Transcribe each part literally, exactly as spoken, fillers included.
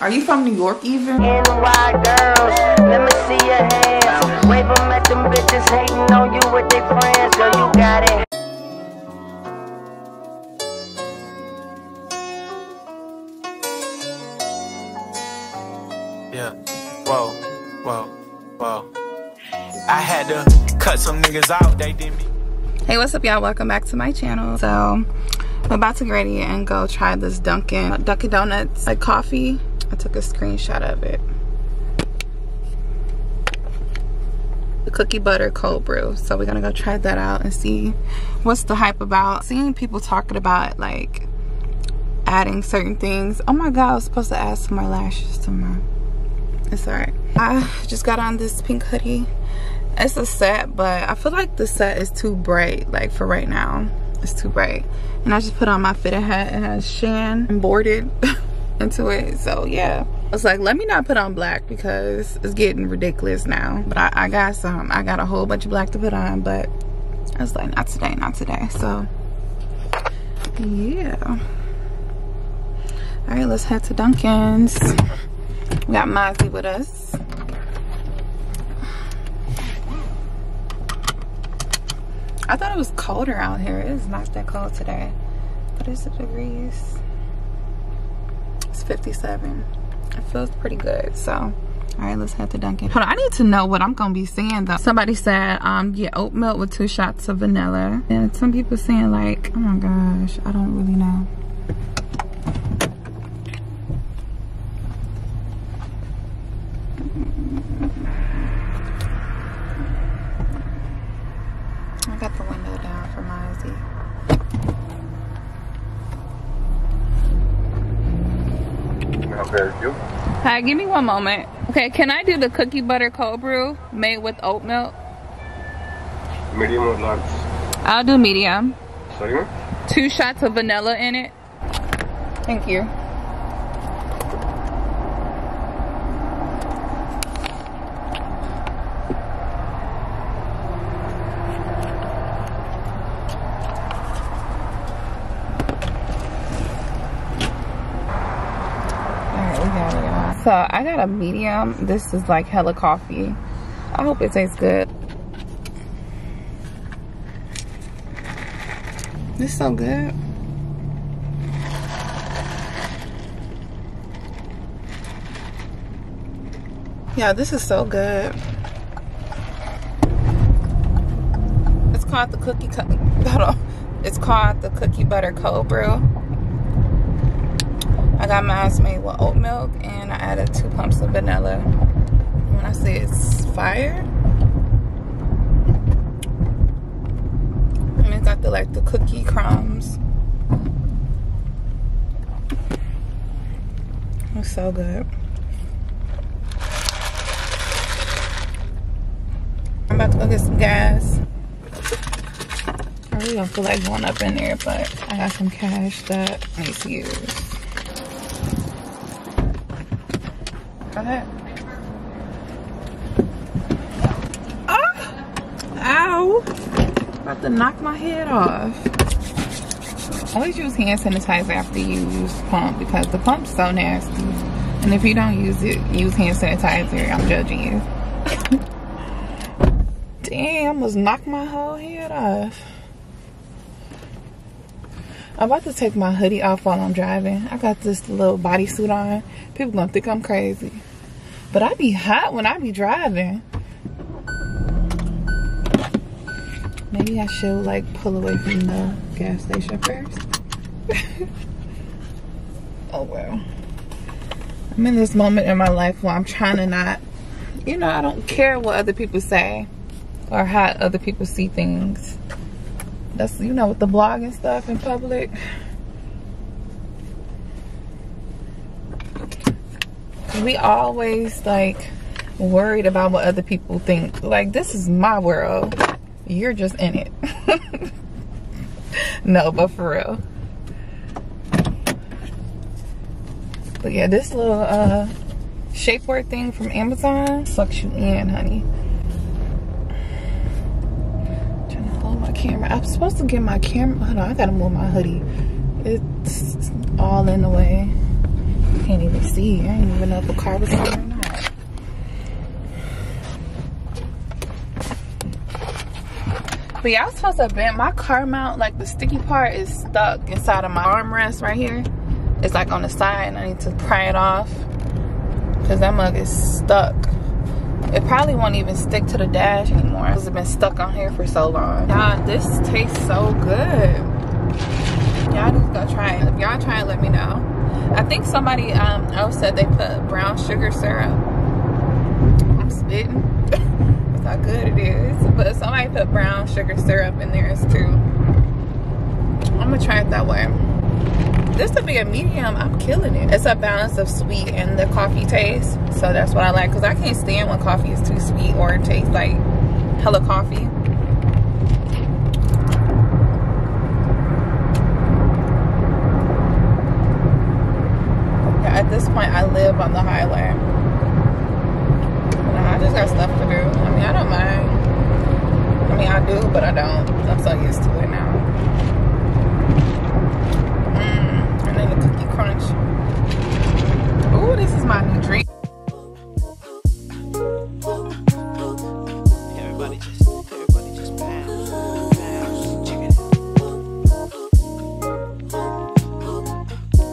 Are you from New York even? N Y girls, let me see your hands. Wave them at them bitches hating on you with their friends. Girl, you got it. Yeah, whoa, whoa, whoa. I had to cut some niggas out, they did me. Hey, what's up, y'all? Welcome back to my channel. So, I'm about to get ready and go try this Dunkin' Dunkin' Donuts like coffee. I took a screenshot of it. The cookie butter cold brew. So we're gonna go try that out and see what's the hype about. Seeing people talking about like adding certain things. Oh my god, I was supposed to add some more lashes tomorrow. It's alright. I just got on this pink hoodie. It's a set, but I feel like the set is too bright, like for right now. It's too bright. And I just put on my fitted hat. It has Shan embroidered into it. So yeah, I was like, let me not put on black because it's getting ridiculous now. But I, I got some. I got a whole bunch of black to put on, but I was like, not today, not today. So yeah. All right, let's head to Dunkin's. We got Mozzie with us. I thought it was colder out here. It is not that cold today. What is the degrees? It's fifty-seven. It feels pretty good. So, all right, let's head to Dunkin'. Hold on, I need to know what I'm gonna be saying though. Somebody said, um, yeah, oat milk with two shots of vanilla. And some people saying like, oh my gosh, I don't really know. Hi, give me one moment. Okay, can I do the cookie butter cold brew made with oat milk? Medium or large? I'll do medium. Sorry, ma'am? Two shots of vanilla in it. Thank you. So I got a medium. This is like hella coffee. I hope it tastes good. This is so good. Yeah, this is so good. It's called the cookie cut. Hold on. It's called the cookie butter cold brew. I got my eyes made with oat milk and I added two pumps of vanilla. When I say it's fire, and it's got the like the cookie crumbs. It's so good. I'm about to go get some gas. I really don't feel like going up in there, but I got some cash that I need to use. Oh, ow, about to knock my head off. Always use hand sanitizer after you use pump because the pump's so nasty, and if you don't use it, use hand sanitizer. I'm judging you. Damn, almost knocked my whole head off. I'm about to take my hoodie off while I'm driving. I got this little bodysuit on. People gonna think I'm crazy. But I be hot when I be driving. Maybe I should like pull away from the gas station first. Oh well. I'm in this moment in my life where I'm trying to not, you know, I don't care what other people say or how other people see things. That's, you know, with the blog and stuff in public. We always like worried about what other people think. Like, this is my world. You're just in it. No, but for real. But yeah, this little uh, shapewear thing from Amazon sucks you in, honey. Camera. I'm supposed to get my camera. Hold on, I gotta move my hoodie. It's all in the way. can't even see. I didn't even know if the car was on or not. But yeah, I was supposed to bend my car mount. Like the sticky part is stuck inside of my armrest right here. It's like on the side and I need to pry it off. Cause that mug is stuck. It probably won't even stick to the dash anymore. Cause it's been stuck on here for so long. Y'all, this tastes so good. Y'all just go try it. If y'all try it, let me know. I think somebody um, else said they put brown sugar syrup. I'm spitting. That's how good it is. But somebody put brown sugar syrup in theirs too. I'm gonna try it that way. This would be a medium. I'm killing it. It's a balance of sweet and the coffee taste. So that's what I like. Because I can't stand when coffee is too sweet or it tastes like hella coffee. At this point, I live on the highway. I just got stuff to do. I mean, I don't mind. I mean, I do, but I don't. I'm so used to it now. The cookie crunch. Oh, this is my new drink. Everybody just, everybody just bounce, bounce, chicken.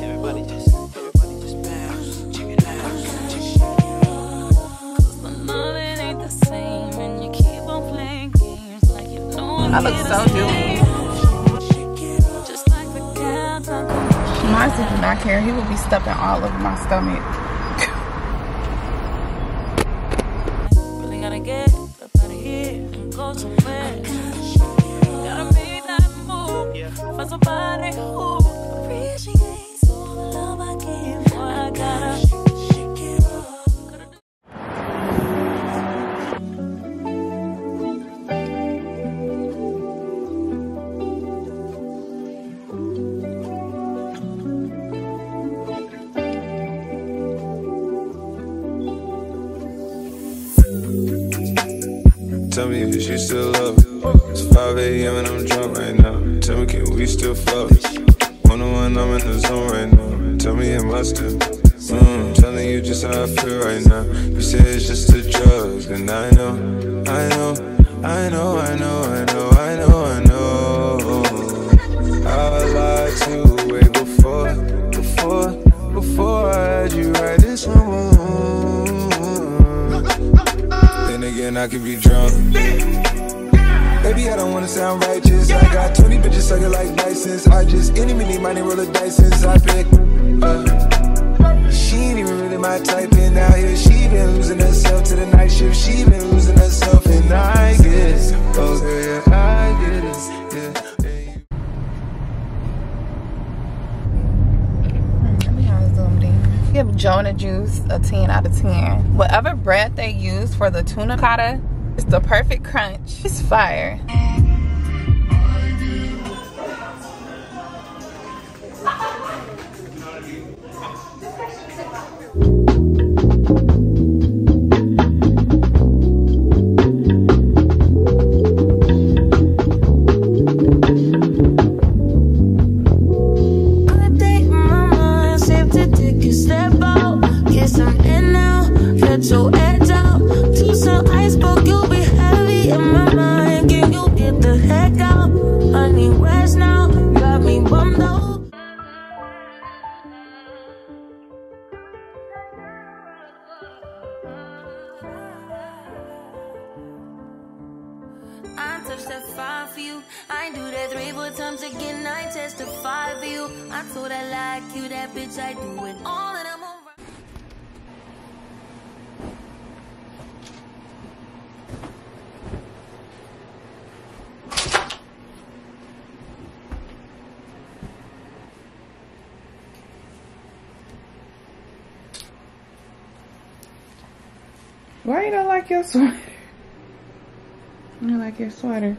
Everybody just, everybody just bounce, chicken, chicken. Cause my loving ain't the same, and you keep on playing games like you know. I look so juicy. Honestly, do not care. He will be stepping all over my stomach. Really gotta get up out of here and go somewhere. Gotta make that move. Yeah. Find somebody who appreciates all the love I give. Boy, I gotta shake it Tell me if you still love it. It's five A M and I'm drunk right now. Tell me, can we still fuck? One on one, I'm in the zone right now. Tell me, am I still? Mm, I'm telling you just how I feel right now. You say it's just the drugs, and I know, I know, I know, I know, I know, I know, I know. I lied to you way before, before, before I had you right this moment. Again, I could be drunk. Baby, I don't wanna sound righteous. I got twenty bitches sucking like license. I just any mini money roll of dice since I pick up. She ain't even really my type, and out here she been losing herself to the night shift. She been losing herself, and I get it. Oh girl, yeah, I get it. Let me have some things. Give Jonah juice a ten out of ten. Whatever bread they use for the tuna cotta, it's the perfect crunch. It's fire. Why you don't like your sweater? I don't like your sweater.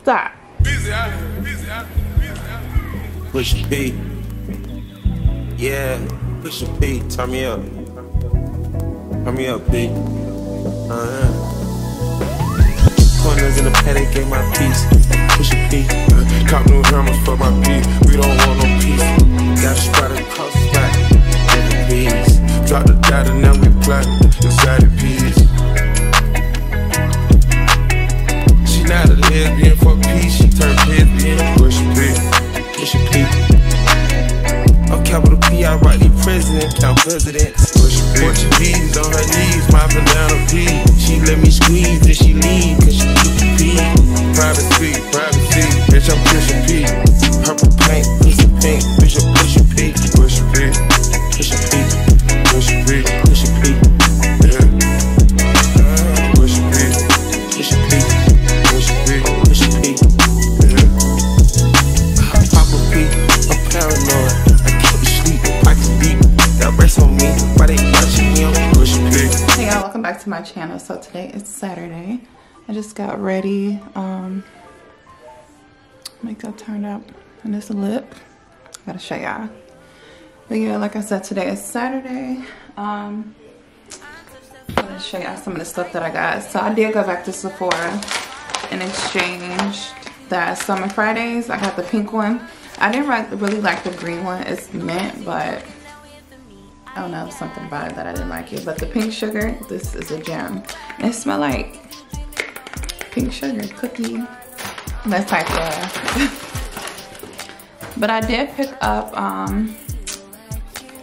Stop. Busy, I'm busy, I'm busy, I'm busy. Push a P. Yeah, push a P. Turn me up. Turn me up, P. Uh-huh. diamonds in the paddock gave my piece. Push a P. Cop new hammers for my beat. We don't want no peace. Got a spot in the cross spot. Peace. Drop the dot and now we plot. Inside the peas. She not a lesbian for peace. She turned lesbian. Push a P. Push a P. I'm capital P. I write the president. Count presidents. Portuguese on her knees, mopping down a pee. She let me squeeze, then she leave, cause she used to pee. Privacy, privacy, bitch, I'm pushing P. Purple paint, push a pink, bitch, I'm pushing P. Push a P, push a P, push a P, push a P, yeah. Push a P, push a P, push a P, push a P, yeah. I pop a P, I'm paranoid. I can't sleep, I can beat. That rests on me. Hey y'all, welcome back to my channel. So today is Saturday. I just got ready. Um, makeup turned up and this lip. I gotta show y'all. But yeah, like I said, today is Saturday. Um, I'm gonna show y'all some of the stuff that I got. So I did go back to Sephora and exchanged that Summer Fridays. I got the pink one. I didn't really like the green one. It's mint, but I don't know, something about it that I didn't like it. But the pink sugar, this is a gem. It smells like pink sugar cookie. That's type of. But I did pick up, um,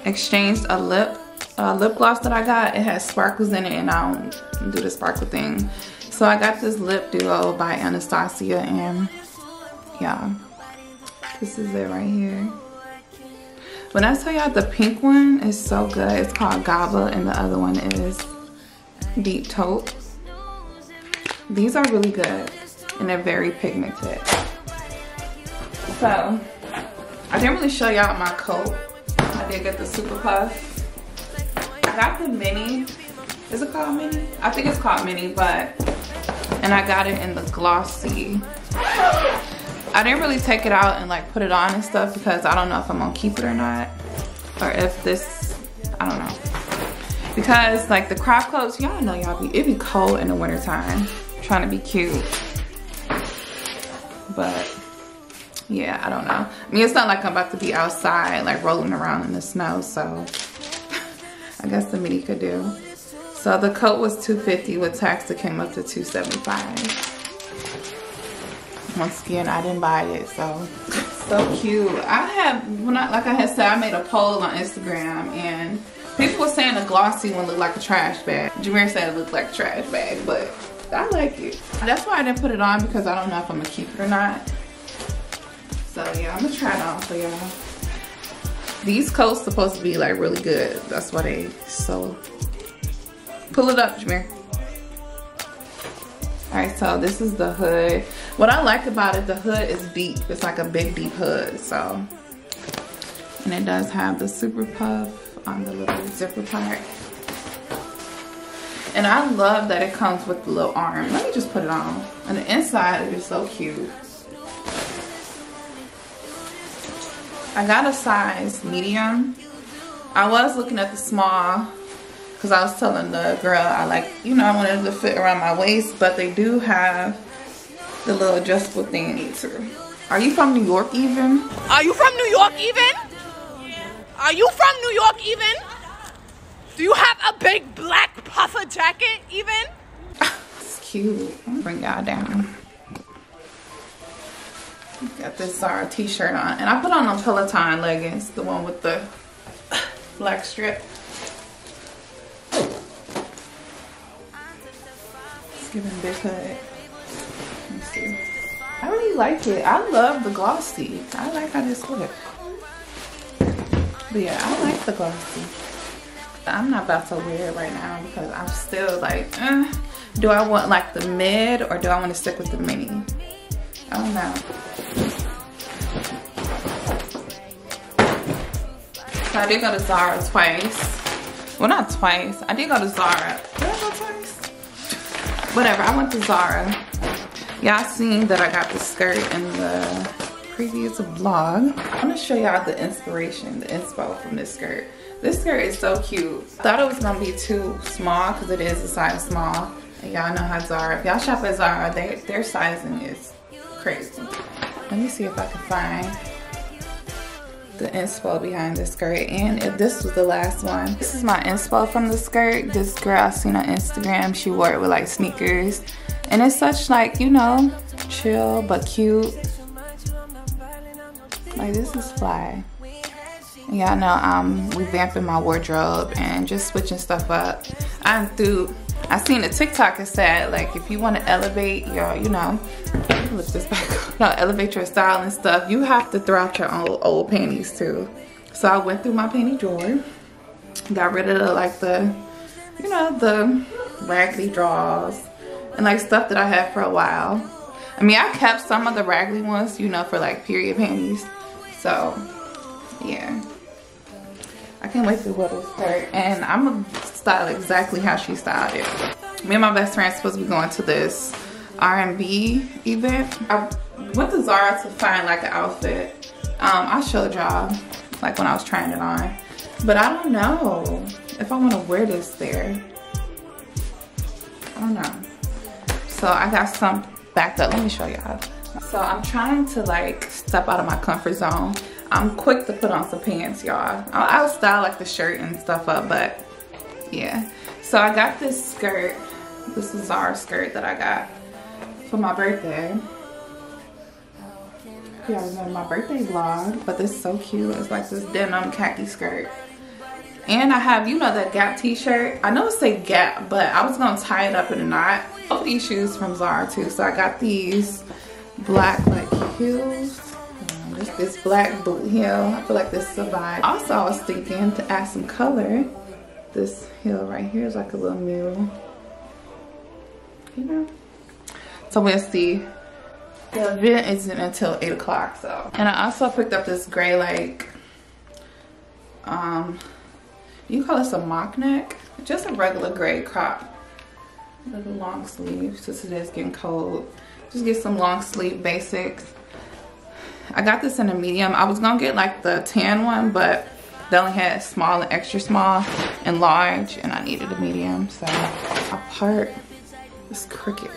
exchanged a lip, a lip gloss that I got. It has sparkles in it, and I don't do the sparkle thing. So I got this lip duo by Anastasia, and yeah, this is it right here. When I tell y'all the pink one is so good, it's called Gaba, and the other one is Deep Taupe. These are really good, and they're very pigmented. So, I didn't really show y'all my coat. I did get the Super Puff. I got the Mini. Is it called Mini? I think it's called Mini, but, and I got it in the Glossy. I didn't really take it out and like put it on and stuff because I don't know if I'm gonna keep it or not, or if this, I don't know. Because like the crop coats, y'all know y'all be, it be cold in the winter time, trying to be cute. But yeah, I don't know. I mean, it's not like I'm about to be outside like rolling around in the snow, so I guess the mini could do. So the coat was two fifty with tax, it came up to two seventy-five. Once again, I didn't buy it, so so cute. I have, when I, like I had said, I made a poll on Instagram, and people were saying the glossy one looked like a trash bag. Jameer said it looked like a trash bag, but I like it. That's why I didn't put it on, because I don't know if I'm gonna keep it or not. So yeah, I'm gonna try it on for y'all. These coats supposed to be like really good. That's why they so. Pull it up, Jameer. Alright, so this is the hood. What I like about it, the hood is deep. It's like a big, deep hood, so. And it does have the Super Puff on the little zipper part. And I love that it comes with the little arm. Let me just put it on. On the inside, it is so cute. I got a size medium. I was looking at the small, because I was telling the girl, I like, you know, I wanted to fit around my waist, but they do have the little adjustable thing too. Are you from New York even? Are you from New York even? Are you from New York even? Do you have a big black puffer jacket even? It's cute. I'll bring y'all down. Got this Zara t-shirt on. And I put on a Peloton leggings, the one with the black strip. Giving big hood. Let's see. I really like it. I love the glossy. I like how this looks. But yeah, I like the glossy. I'm not about to wear it right now because I'm still like, eh. Do I want like the mid or do I want to stick with the mini? I don't know. So I did go to Zara twice. Well, not twice. I did go to Zara. Did I go twice? Whatever, I went to Zara. Y'all seen that I got the skirt in the previous vlog. I'm gonna show y'all the inspiration, the inspo from this skirt. This skirt is so cute. I thought it was gonna be too small because it is a size small. Y'all know how Zara, if y'all shop at Zara, they, their sizing is crazy. Let me see if I can find the inspo behind this skirt, and if this was the last one. This is my inspo from the skirt. This girl I seen on Instagram, she wore it with like sneakers, and it's such like, you know, chill but cute. Like, this is fly. Y'all know I'm revamping my wardrobe and just switching stuff up. I'm through. I seen a TikTok that said, like, if you want to elevate your, you know, lift this back up, no, elevate your style and stuff, you have to throw out your old, old panties too. So I went through my panty drawer, got rid of the, like the, you know, the raggedy drawers and like stuff that I had for a while. I mean, I kept some of the raggedy ones, you know, for like period panties. So yeah, I can't wait to wear this skirt, and I'm going to style exactly how she styled it. Me and my best friend are supposed to be going to this R and B event. I went to Zara to find like an outfit. Um, I showed y'all like when I was trying it on. But I don't know if I want to wear this there. I don't know. So I got some backed up. Let me show y'all. So I'm trying to like step out of my comfort zone. I'm quick to put on some pants, y'all. I'll style like the shirt and stuff up, but yeah. So I got this skirt. This is Zara skirt that I got for my birthday. Yeah, I was on my birthday vlog, but this is so cute. It's like this denim khaki skirt. And I have, you know, that Gap t-shirt. I know it say Gap, but I was gonna tie it up in a knot. Oh, these shoes from Zara too. So I got these black like heels. This black boot heel. I feel like this is a vibe. Also, I was thinking to add some color. This heel right here is like a little mule. You know? So we'll see. The event isn't until eight o'clock, so. And I also picked up this gray, like, um, you call this a mock neck? Just a regular gray crop. With a long sleeve, since it is getting cold. Just get some long sleeve basics. I got this in a medium. I was gonna get like the tan one, but they only had small and extra small and large, and I needed a medium, so I part this cricket.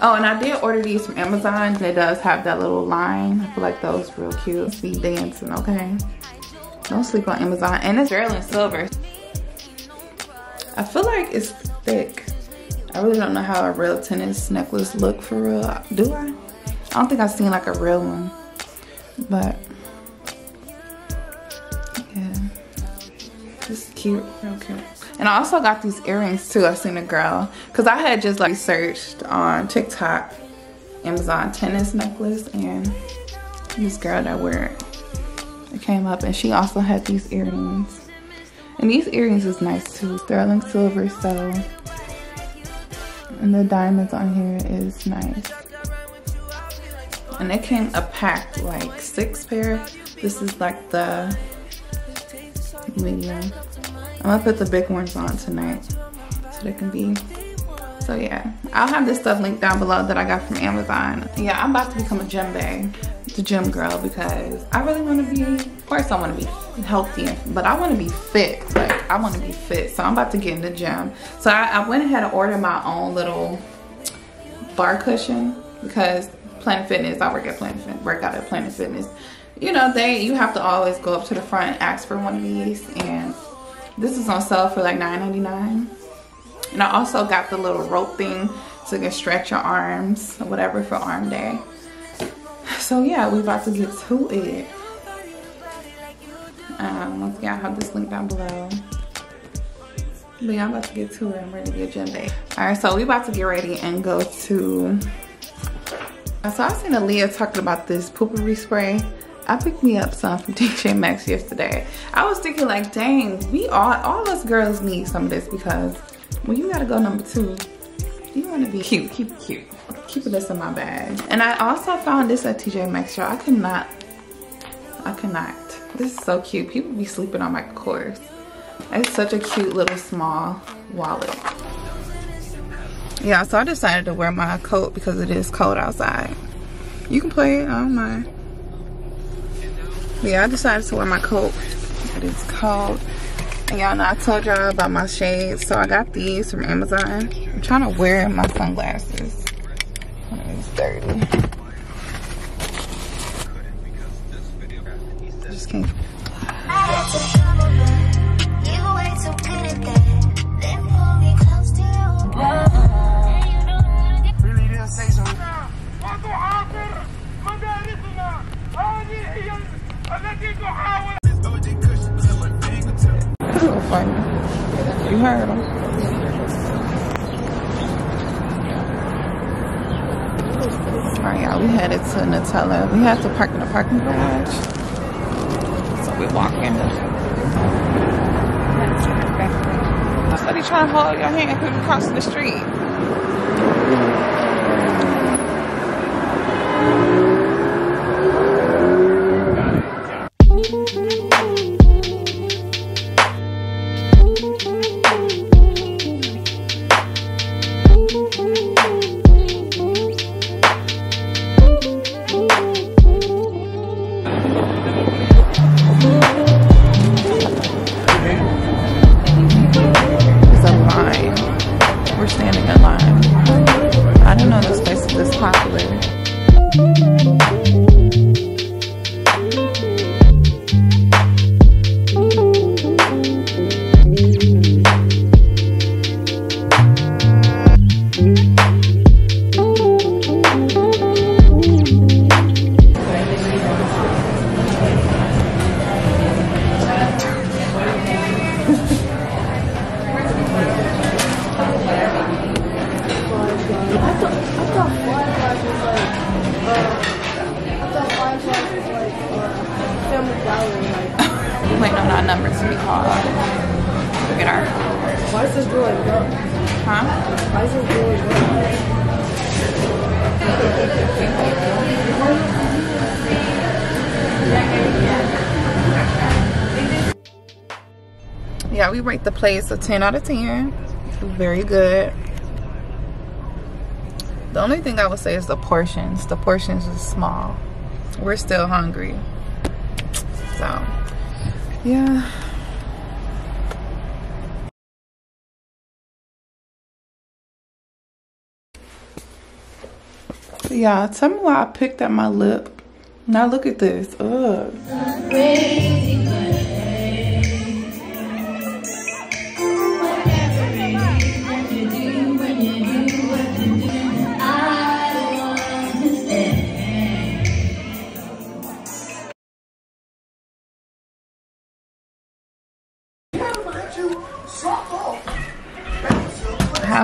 Oh, and I did order these from Amazon. They does have that little line. I feel like those real cute. Be dancing, okay? Don't sleep on Amazon. And it's sterling silver. I feel like it's thick. I really don't know how a real tennis necklace look for real. Do I? I don't think I've seen like a real one, but yeah, just cute, real cute. And I also got these earrings too. I've seen a girl, cause I had just like searched on TikTok, Amazon tennis necklace, and this girl that wore it came up, and she also had these earrings. And these earrings is nice too, sterling silver, so, and the diamonds on here is nice. And it came a pack, like six pair. This is like the medium. I'm gonna put the big ones on tonight so they can be, so yeah. I'll have this stuff linked down below that I got from Amazon. Yeah, I'm about to become a gym bae, the gym girl, because I really wanna be, of course I wanna be healthy, but I wanna be fit, like I wanna be fit. So I'm about to get in the gym. So I, I went ahead and ordered my own little bar cushion, because Planet Fitness, I work at Planet Fitness, work out at Planet Fitness. You know, they, you have to always go up to the front and ask for one of these, and this is on sale for like nine ninety-nine. And I also got the little rope thing so you can stretch your arms or whatever for arm day. So yeah, we about to get to it. Um, once again, I'll have this link down below. But yeah, I'm about to get to it. I'm ready to get gym day. Alright, so we about to get ready and go to... So I seen Aaliyah talking about this poopery spray. I picked me up some from T J Maxx yesterday. I was thinking like, dang, we all, all us girls need some of this, because when you gotta go number two, you wanna be cute, keep it cute. Keeping this in my bag. And I also found this at T J Maxx, y'all. I could not, I could not. This is so cute. People be sleeping on my course. It's such a cute little small wallet. Yeah, so I decided to wear my coat because it is cold outside. You can play it, I don't mind. Yeah, I decided to wear my coat. It is cold. Y'all know I told y'all about my shades. So I got these from Amazon. I'm trying to wear my sunglasses. It's dirty. Just can't. Funny. You heard him. Alright, y'all, we headed to Nutella. We have to park in the parking garage. So we're walking. Somebody trying to hold your hand coming across the street. Yeah, we rate the place a ten out of ten. Very good. The only thing I would say is the portions. The portions is small. We're still hungry. So, yeah. Y'all, tell me why I picked at my lip. Now look at this. Ugh.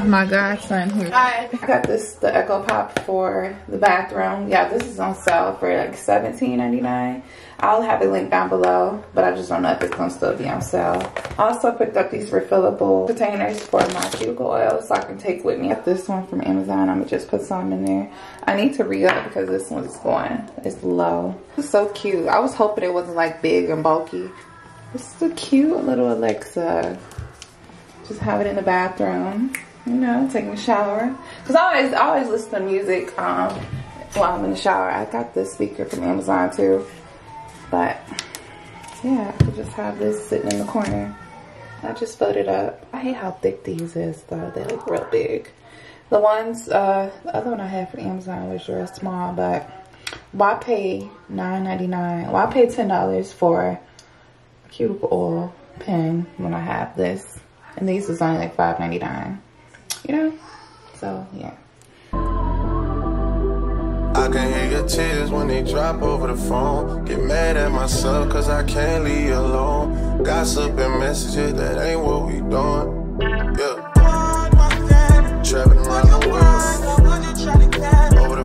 My godson here. Hi. I got this, the Echo Pop for the bathroom. Yeah, this is on sale for like seventeen ninety-nine. I'll have it linked down below, but I just don't know if it's gonna still be on sale. I also picked up these refillable containers for my cuticle oil so I can take with me. This one from Amazon, I'm gonna just put some in there. I need to re-up because this one's going, it's low. It's so cute. I was hoping it wasn't like big and bulky. This is a cute little Alexa. Just have it in the bathroom. You know, taking a shower. Cause I always, I always listen to music um, while I'm in the shower. I got this speaker from Amazon too. But yeah, I could just have this sitting in the corner. I just folded up. I hate how thick these is though. They look real big. The ones, uh, the other one I had from Amazon was real small, but why pay nine ninety-nine? Why pay ten dollars for a cuticle oil pen when I have this? And these is only like five ninety-nine. You know, so yeah. I can hear your tears when they drop over the phone. Get mad at myself cause I can't leave you alone. Gossip and messages, that ain't what we doing. Yeah.